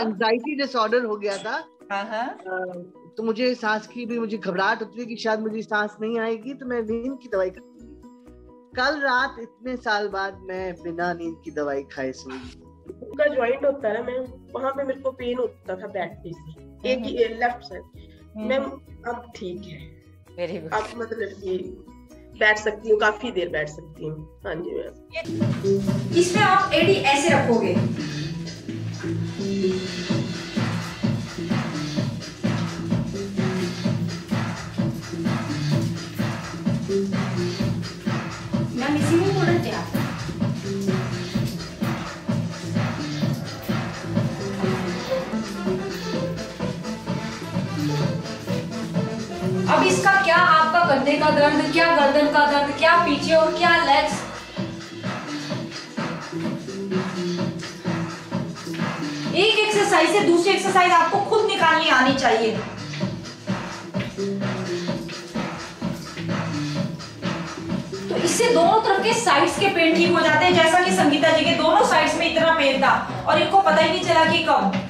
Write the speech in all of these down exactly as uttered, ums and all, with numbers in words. Anxiety disorder हो गया था, तो मुझे सांस की भी मुझे घबराहट होती थी कि शायद मुझे सांस नहीं आएगी, तो मैं नींद की दवाई खाती थी। कल रात इतने साल बाद मैं बिना नींद की दवाई खाए सोई। उनका ज्वाइंट होता है, मैं वहां पे मेरे को पेन होता था बैक पे से, एक ही लेफ्ट साइड। मैं अब ठीक है, वेरी गुड, अब मतलब ये बैठ सकती हूँ, काफी देर बैठ सकती हूँ। हाँ जी मैम। इसमें आप एडी ऐसे रखोगे, अब इसका क्या आपका गद्दे का दर्द, क्या गर्दन का दर्द, क्या पीछे और क्या लेग्स, एक एक्सरसाइज से दूसरी एक्सरसाइज आपको खुद निकालनी आनी चाहिए। तो इससे दोनों तरफ के साइड्स के पेन ठीक हो जाते हैं, जैसा कि संगीता जी के दोनों साइड्स में इतना पेन था और इनको पता ही नहीं चला कि कब।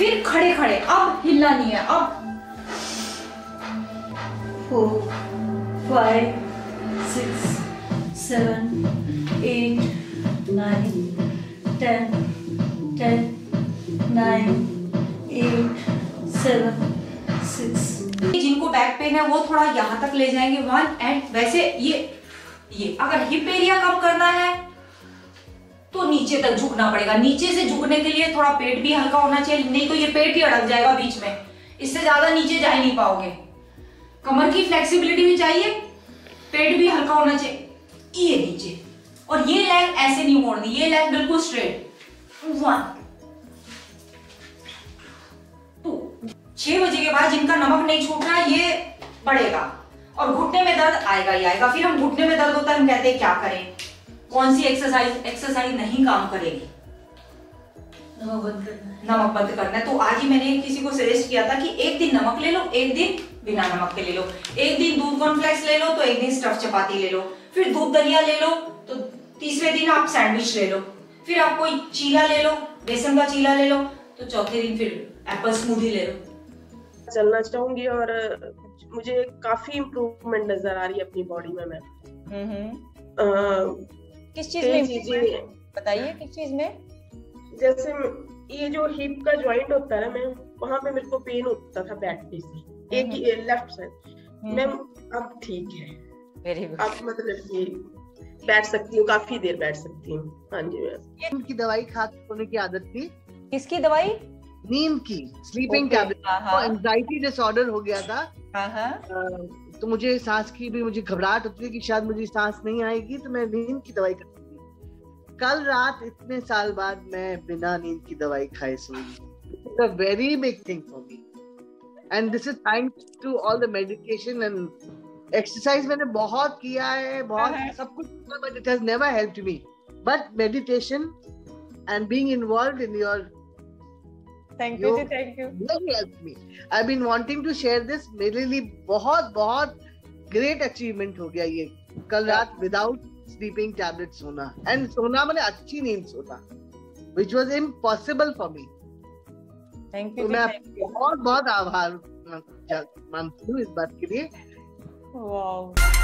फिर खड़े खड़े, अब हिलना नहीं है। अब four five six seven eight nine ten ten nine eight seven six. जिनको बैक पेन है वो थोड़ा यहाँ तक ले जाएंगे, वन एंड वैसे ये ये अगर हिप एरिया कम करना है तो नीचे तक झुकना पड़ेगा। नीचे से झुकने के लिए थोड़ा पेट भी हल्का होना चाहिए, नहीं तो ये पेट ही अड़क जाएगा बीच में, इससे ज्यादा नीचे जा ही नहीं पाओगे। कमर की फ्लेक्सिबिलिटी भी चाहिए, पेट भी हल्का होना चाहिए, ये नीचे। और ये लेग ऐसे नहीं मोड़नी, ये लेग बिल्कुल स्ट्रेट। One two. छह बजे के बाद जिनका नमक नहीं छूटना ये बढ़ेगा और घुटने में दर्द आएगा ही आएगा। फिर हम घुटने में दर्द होता है, हम कहते हैं क्या करें, कौन सी एक्सरसाइज एक्सरसाइज नहीं काम करेगी। नमक बंद करना है, नमक बंद करना है। तो आज ही मैंने किसी को सजेस्ट किया था कि एक दिन नमक ले लो, एक दिन बिना नमक के ले लो, एक दिन दूध कॉर्नफ्लेक्स ले लो, तो एक दिन स्टफ चपाती ले लो, फिर दूध दलिया ले लो, तो तीसरे दिन आप सैंडविच ले लो, फिर आप कोई चीला ले लो, बेसन का चीला ले लो, तो चौथे दिन फिर एप्पल स्मूदी ले लो। चलना चाहूंगी और मुझे काफी इम्प्रूवमेंट नजर आ रही है अपनी बॉडी में। मैं किस चीज में बताइए, किस चीज में? जैसे ये जो हिप का ज्वाइंट होता है ना, मैं वहां पे मेरे को पेन होता था बैक पे से, एक ही लेफ्ट साइड। मैं अब ठीक है, वेरी गुड, अब मतलब ये बैठ सकती हूँ, काफी देर बैठ सकती हूँ। हाँ जी मैम। नींद की दवाई खाते होने की आदत थी। किसकी दवाई? नींद की, स्लीपिंग टैबलेट। एंजाइटी डिसऑर्डर हो गया था, तो मुझे सांस की भी मुझे घबराहट होती थी कि शायद मुझे सांस नहीं आएगी, तो मैं नींद की दवाई खाती थी। कल रात इतने साल बाद मैं बिना नींद की दवाई खाए सोई। It's a very big thing for me and this is thanks to all the medication and exercise. मैंने बहुत किया है, बहुत सब कुछ, but it has never helped me, but meditation and being involved in your Thank you, thank you. Really helped me. I've been wanting to share this. मेरे लिए बहुत बहुत great achievement हो गया ये। कल रात without sleeping tablets सोना and सोना मैंने अच्छी नींद सोना, which was impossible for me. Thank you. तो मैं बहुत बहुत आभार मानती हूँ इस बात के लिए। Wow.